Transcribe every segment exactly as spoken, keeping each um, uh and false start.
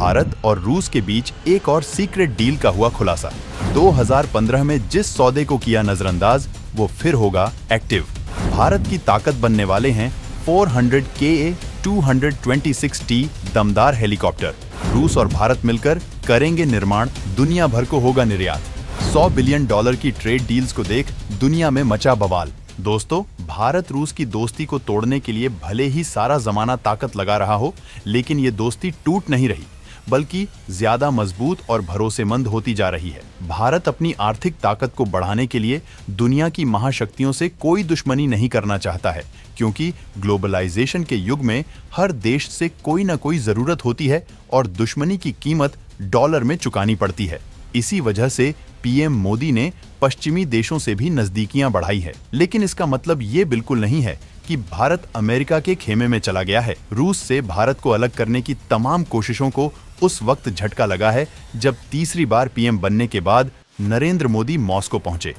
भारत और रूस के बीच एक और सीक्रेट डील का हुआ खुलासा। दो हज़ार पंद्रह में जिस सौदे को किया नजरअंदाज, वो फिर होगा एक्टिव। भारत की ताकत बनने वाले हैं four hundred K A two twenty six T दमदार हेलीकॉप्टर। रूस और भारत मिलकर करेंगे निर्माण, दुनिया भर को होगा निर्यात। सौ बिलियन डॉलर की ट्रेड डील्स को देख दुनिया में मचा बवाल। दोस्तों, भारत रूस की दोस्ती को तोड़ने के लिए भले ही सारा जमाना ताकत लगा रहा हो, लेकिन ये दोस्ती टूट नहीं रही, बल्कि ज्यादा मजबूत और भरोसेमंद होती जा रही है। भारत अपनी आर्थिक ताकत को बढ़ाने के लिए दुनिया की महाशक्तियों से कोई दुश्मनी नहीं करना चाहता है, क्योंकि ग्लोबलाइजेशन के युग में हर देश से कोई ना कोई जरूरत होती है और दुश्मनी की कीमत डॉलर में चुकानी पड़ती है। इसी वजह से पीएम मोदी ने पश्चिमी देशों से भी नजदीकियां बढ़ाई है, लेकिन इसका मतलब ये बिल्कुल नहीं है कि भारत अमेरिका के खेमे में चला गया है। रूस से भारत को अलग करने की तमाम कोशिशों को उस वक्त झटका लगा है जब तीसरी बार पीएम बनने के बाद नरेंद्र मोदी मॉस्को पहुंचे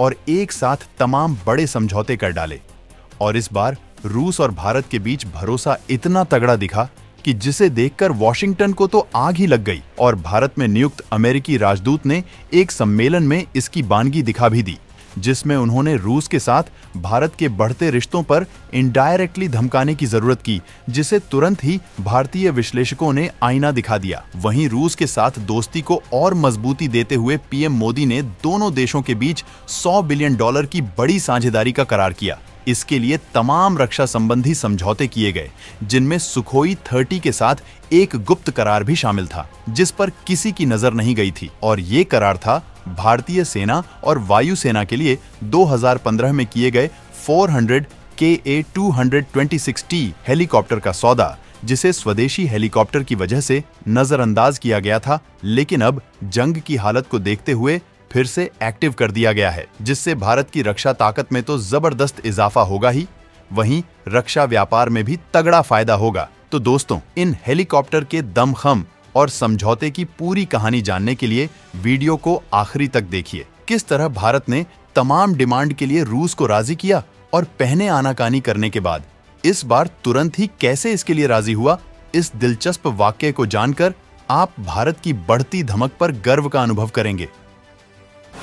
और एक साथ तमाम बड़े समझौते कर डाले। और इस बार रूस और भारत के बीच भरोसा इतना तगड़ा दिखा कि जिसे देखकर वॉशिंगटन को तो आग ही लग गई, और भारत में नियुक्त अमेरिकी राजदूत ने एक सम्मेलन में इसकी बानगी दिखा भी दी, जिसमें उन्होंने रूस के साथ भारत के बढ़ते रिश्तों पर इनडायरेक्टली धमकाने की जरूरत की, जिसे तुरंत ही भारतीय विश्लेषकों ने आईना दिखा दिया। वहीं रूस के साथ दोस्ती को और मजबूती देते हुए पीएम मोदी ने दोनों देशों के बीच सौ बिलियन डॉलर की बड़ी साझेदारी का करार किया। इसके लिए तमाम रक्षा संबंधी समझौते किए गए, जिनमें सुखोई तीस के साथ एक गुप्त करार भी शामिल था, जिस पर किसी की नजर नहीं गई थी। और ये करार था भारतीय सेना और वायुसेना के लिए दो हज़ार पंद्रह में किए गए four hundred K A two twenty six T helicopter का सौदा, जिसे स्वदेशी हेलीकॉप्टर की वजह से नजरअंदाज किया गया था, लेकिन अब जंग की हालत को देखते हुए फिर से एक्टिव कर दिया गया है, जिससे भारत की रक्षा ताकत में तो जबरदस्त इजाफा होगा ही, वहीं रक्षा व्यापार में भी तगड़ा फायदा होगा। तो दोस्तों, इन हेलीकॉप्टर के दमखम और समझौते की पूरी कहानी जानने के लिए वीडियो को आखिरी तक देखिए। किस तरह भारत ने तमाम डिमांड के लिए रूस को राजी किया, और पहने आनाकानी करने के बाद इस बार तुरंत ही कैसे इसके लिए राजी हुआ, इस दिलचस्प वाक्य को जानकर आप भारत की बढ़ती धमक पर गर्व का अनुभव करेंगे।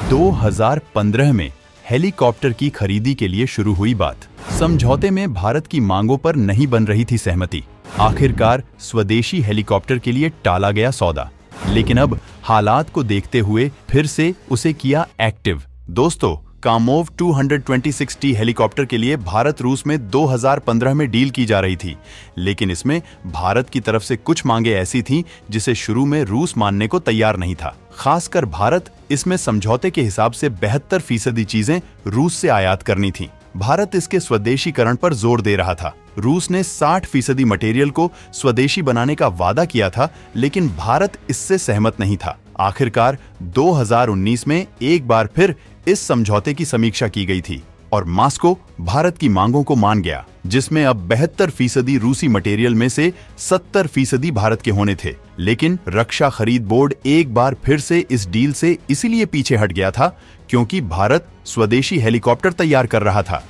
दो हज़ार पंद्रह में हेलीकॉप्टर की खरीदी के लिए शुरू हुई बात। समझौते में भारत की मांगों पर नहीं बन रही थी सहमति। आखिरकार स्वदेशी हेलीकॉप्टर के लिए टाला गया सौदा, लेकिन अब हालात को देखते हुए फिर से उसे किया एक्टिव। दोस्तों, Kamov two twenty six T helicopter के लिए भारत रूस में दो हज़ार पंद्रह में डील की जा रही थी, लेकिन इसमें भारत की तरफ से कुछ मांगे ऐसी थीं जिसे शुरू में रूस मानने को तैयार नहीं था। खासकर भारत इसमें समझौते के हिसाब से बहत्तर फीसदी चीजें रूस से आयात करनी थीं। भारत इसके स्वदेशीकरण पर जोर दे रहा था। रूस ने साठ फीसदी मटेरियल को स्वदेशी बनाने का वादा किया था, लेकिन भारत इससे सहमत नहीं था। आखिरकार दो हज़ार उन्नीस में एक बार फिर इस समझौते की समीक्षा की गई थी और मॉस्को भारत की मांगों को मान गया, जिसमें अब बहत्तर फीसदी रूसी मटेरियल में से सत्तर फीसदी भारत के होने थे। लेकिन रक्षा खरीद बोर्ड एक बार फिर से इस डील से इसीलिए पीछे हट गया था क्योंकि भारत स्वदेशी हेलीकॉप्टर तैयार कर रहा था।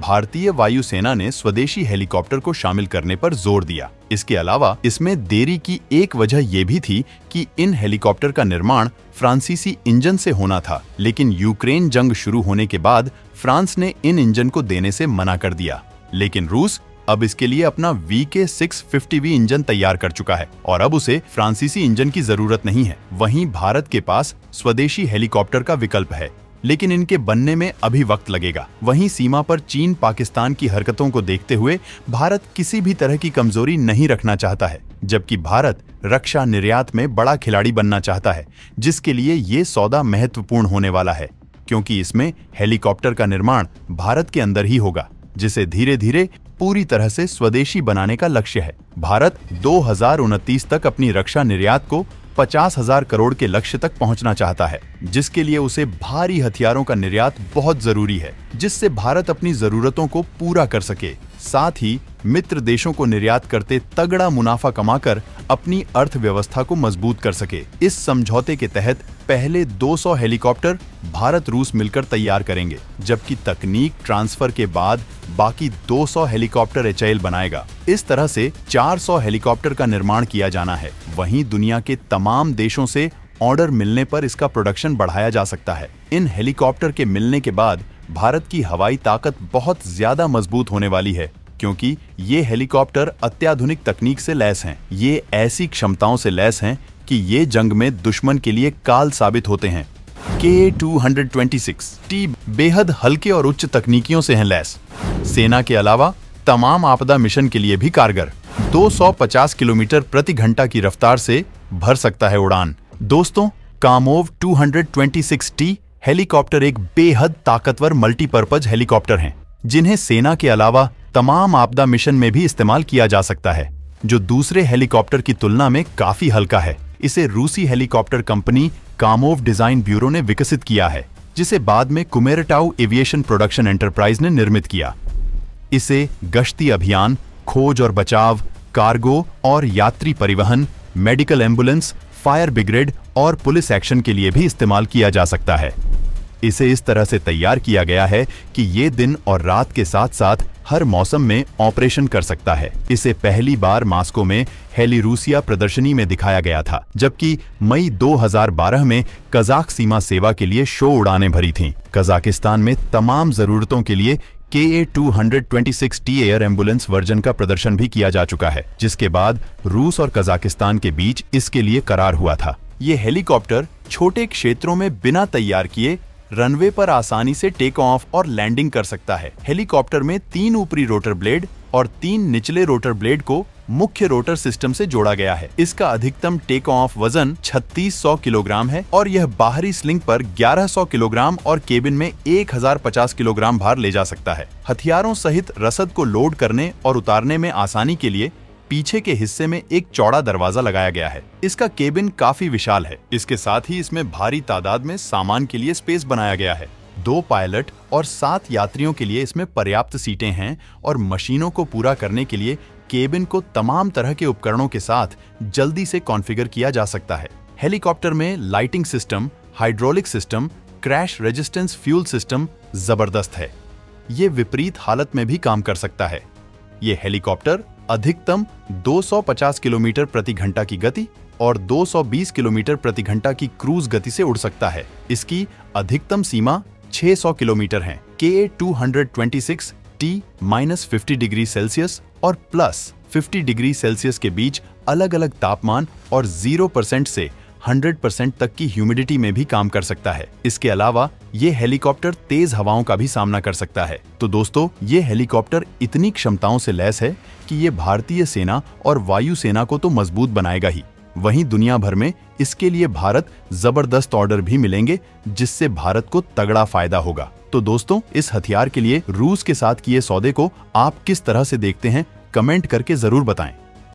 भारतीय वायुसेना ने स्वदेशी हेलीकॉप्टर को शामिल करने पर जोर दिया। इसके अलावा इसमें देरी की एक वजह यह भी थी कि इन हेलीकॉप्टर का निर्माण फ्रांसीसी इंजन से होना था, लेकिन यूक्रेन जंग शुरू होने के बाद फ्रांस ने इन इंजन को देने से मना कर दिया। लेकिन रूस अब इसके लिए अपना वी के सिक्स फिफ्टी बी इंजन तैयार कर चुका है और अब उसे फ्रांसीसी इंजन की जरूरत नहीं है। वहीं भारत के पास स्वदेशी हेलीकॉप्टर का विकल्प है, लेकिन इनके बनने में अभी वक्त लगेगा। वहीं सीमा पर चीन पाकिस्तान की हरकतों को देखते हुए भारत किसी भी तरह की कमजोरी नहीं रखना चाहता है, जबकि भारत रक्षा निर्यात में बड़ा खिलाड़ी बनना चाहता है, जिसके लिए ये सौदा महत्वपूर्ण होने वाला है, क्योंकि इसमें हेलीकॉप्टर का निर्माण भारत के अंदर ही होगा, जिसे धीरे धीरे पूरी तरह से स्वदेशी बनाने का लक्ष्य है। भारत दो हजार उनतीस तक अपनी रक्षा निर्यात को पचास हजार करोड़ के लक्ष्य तक पहुंचना चाहता है, जिसके लिए उसे भारी हथियारों का निर्यात बहुत जरूरी है, जिससे भारत अपनी जरूरतों को पूरा कर सके, साथ ही मित्र देशों को निर्यात करते तगड़ा मुनाफा कमाकर अपनी अर्थव्यवस्था को मजबूत कर सके। इस समझौते के तहत पहले दो सौ हेलीकॉप्टर भारत रूस मिलकर तैयार करेंगे, जबकि तकनीक ट्रांसफर के बाद बाकी दो सौ हेलीकॉप्टर एच ए एल बनाएगा। इस तरह से चार सौ हेलीकॉप्टर का निर्माण किया जाना है। वहीं दुनिया के तमाम देशों से ऑर्डर मिलने पर इसका प्रोडक्शन बढ़ाया जा सकता है। इन हेलीकॉप्टर के मिलने के बाद भारत की हवाई ताकत बहुत ज्यादा मजबूत होने वाली है, क्योंकि ये हेलीकॉप्टर अत्याधुनिक तकनीक से लैस हैं। ये ऐसी क्षमताओं से लैस हैं कि ये जंग में दुश्मन के लिए काल साबित होते हैं। के टू टू सिक्स टी बेहद हल्के और उच्च तकनीकियों से हैं लैस। सेना के अलावा तमाम आपदा मिशन के लिए भी कारगर। दो सौ पचास किलोमीटर प्रति घंटा की रफ्तार से भर सकता है उड़ान। दोस्तों, Kamov two two six T helicopter एक बेहद ताकतवर मल्टीपर्पज हेलीकॉप्टर हैं, जिन्हें सेना के अलावा तमाम आपदा मिशन में भी इस्तेमाल किया जा सकता है, जो दूसरे हेलीकॉप्टर की तुलना में काफी हल्का है। इसे रूसी helicopter company Kamov design bureau ने विकसित किया है, जिसे बाद में कुमेरेटाउ एविएशन प्रोडक्शन एंटरप्राइज ने निर्मित किया। इसे गश्ती अभियान, खोज और बचाव, कार्गो और यात्री परिवहन, मेडिकल एम्बुलेंस, फायर ब्रिगेड और पुलिस एक्शन के लिए भी इस्तेमाल किया जा सकता है। इसे इस तरह से तैयार किया गया है कि ये दिन और रात के साथ साथ हर मौसम में ऑपरेशन कर सकता है। इसे पहली बार मास्को में हेली रूसिया प्रदर्शनी में दिखाया गया था, जबकि मई दो हज़ार बारह में कजाक सीमा सेवा के लिए शो उड़ानें भरी थीं। कजाकिस्तान में तमाम जरूरतों के लिए K A two two six T air ambulance version का प्रदर्शन भी किया जा चुका है, जिसके बाद रूस और कजाकिस्तान के बीच इसके लिए करार हुआ था। ये हेलीकॉप्टर छोटे क्षेत्रों में बिना तैयार किए रनवे पर आसानी से टेक ऑफ और लैंडिंग कर सकता है। हेलीकॉप्टर में तीन ऊपरी रोटर ब्लेड और तीन निचले रोटर ब्लेड को मुख्य रोटर सिस्टम से जोड़ा गया है। इसका अधिकतम टेक ऑफ वजन छत्तीस सौ किलोग्राम है और यह बाहरी स्लिंग पर ग्यारह सौ किलोग्राम और केबिन में एक हज़ार पचास किलोग्राम भार ले जा सकता है। हथियारों सहित रसद को लोड करने और उतारने में आसानी के लिए पीछे के हिस्से में एक चौड़ा दरवाजा लगाया गया है। इसका केबिन काफी विशाल है। इसके साथ ही इसमें भारी तादाद में सामान के लिए स्पेस बनाया गया है। दो पायलट और सात यात्रियों के लिए इसमें पर्याप्त सीटें हैं और मशीनों को पूरा करने के लिए केबिन को तमाम तरह के उपकरणों के साथ जल्दी से कॉन्फ़िगर किया जा सकता है। हेलीकॉप्टर में lighting system, hydraulic system, crash resistance fuel system जबरदस्त है। ये विपरीत हालत में भी काम कर सकता है। ये हेलीकॉप्टर अधिकतम दो सौ पचास किलोमीटर प्रति घंटा की गति और दो सौ बीस किलोमीटर प्रति घंटा की क्रूज गति से उड़ सकता है। इसकी अधिकतम सीमा छह सौ किलोमीटर है। K two two six T minus पचास डिग्री सेल्सियस और प्लस पचास डिग्री सेल्सियस के बीच अलग अलग तापमान और ज़ीरो परसेंट से सौ परसेंट तक की ह्यूमिडिटी में भी काम कर सकता है। इसके अलावा ये हेलीकॉप्टर तेज हवाओं का भी सामना कर सकता है। तो दोस्तों, ये हेलीकॉप्टर इतनी क्षमताओं से लैस है कि ये भारतीय सेना और वायु सेना को तो मजबूत बनाएगा ही, वहीं दुनिया भर में इसके लिए भारत जबरदस्त ऑर्डर भी मिलेंगे, जिससे भारत को तगड़ा फायदा होगा। तो दोस्तों, इस हथियार के लिए रूस के साथ किए सौदे को आप किस तरह से देखते हैं, कमेंट करके जरूर बताएं।